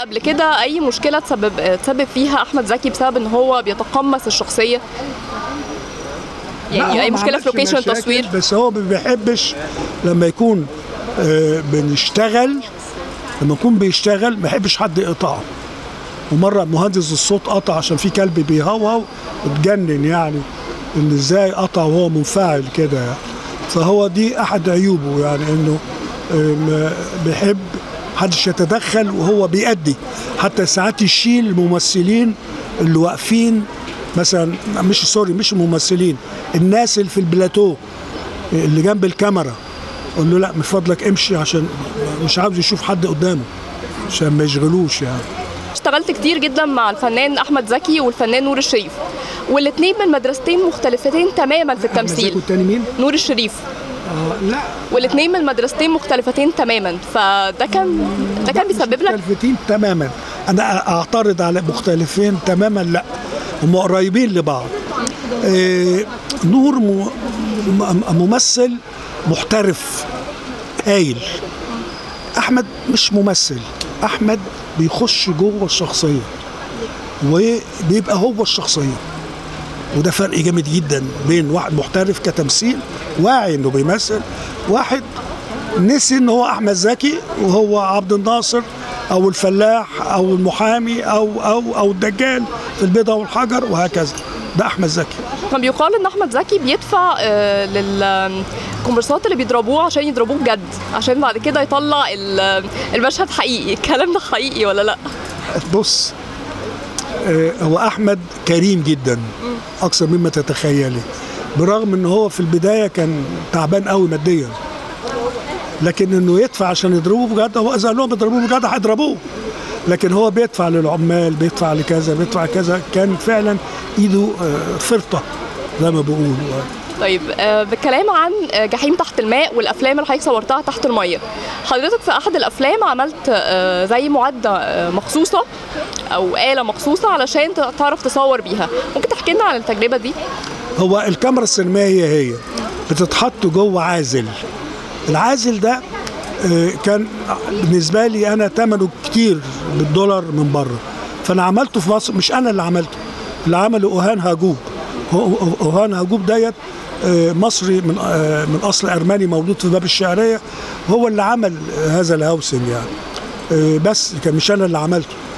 قبل كده اي مشكله تسبب فيها احمد زكي بسبب ان هو بيتقمص الشخصيه؟ يعني اي مشكله في لوكيشن التصوير؟ بس هو ما بيحبش لما يكون بيشتغل ما يحبش حد يقطعه. ومره مهندس الصوت قطع عشان في كلب بيهوهو اتجنن، يعني ان ازاي قطع وهو منفعل كده يعني. فهو دي احد عيوبه، يعني انه بيحب محدش يتدخل وهو بيأدي، حتى ساعات يشيل الممثلين اللي واقفين مثلا، مش الممثلين، الناس اللي في البلاتو اللي جنب الكاميرا، يقول له لا من فضلك امشي عشان مش عاوز يشوف حد قدامه عشان ما يشغلوش يعني. اشتغلت كتير جدا مع الفنان احمد زكي والفنان نور الشريف، والاثنين من مدرستين مختلفتين تماما في التمثيل. والتاني مين؟ نور الشريف. لا، والاثنين من مدرستين مختلفتين تماما، فده كان بيسبب لك مختلفتين تماما. انا اعترض على مختلفين تماما، لا هم قريبين لبعض. نور ممثل محترف هايل، احمد مش ممثل، احمد بيخش جوه الشخصيه وبيبقى هو الشخصيه، وده فرق جامد جدا بين واحد محترف كتمثيل واعي انه بيمثل، واحد نسي ان هو احمد زكي وهو عبد الناصر او الفلاح او المحامي او الدجال في البيضه والحجر وهكذا. ده احمد زكي. كان بيقال ان احمد زكي بيدفع للكومبارسات اللي بيضربوه عشان يضربوه بجد، عشان بعد كده يطلع المشهد حقيقي. الكلام ده حقيقي ولا لا؟ بص، هو احمد كريم جدا اكثر مما تتخيلي، برغم ان هو في البدايه كان تعبان قوي ماديا، لكن انه يدفع عشان يضربوه بجد. هو اذا قال لهم اضربوه بجد هيضربوه، لكن هو بيدفع للعمال، بيدفع لكذا، بيدفع كذا. كان فعلا ايده فرطه زي ما بيقولوا. طيب، بالكلام عن جحيم تحت الماء والافلام اللي حضرتك صورتها تحت الميه، حضرتك في احد الافلام عملت زي معده مخصوصه او آلة مخصوصه علشان تعرف تصور بيها، ممكن تحكي لنا عن التجربه دي؟ هو الكاميرا السينمائيه هي بتتحط جوه عازل. العازل ده كان بالنسبه لي انا ثمنه كتير بالدولار من بره، فانا عملته في مصر، مش انا اللي عملته، اللي عمله اوهان هاجوب. اوهان هاجوب ديت مصري من اصل ارمني، مولود في باب الشعريه، هو اللي عمل هذا الهاوسنج يعني، بس كان مش انا اللي عملته.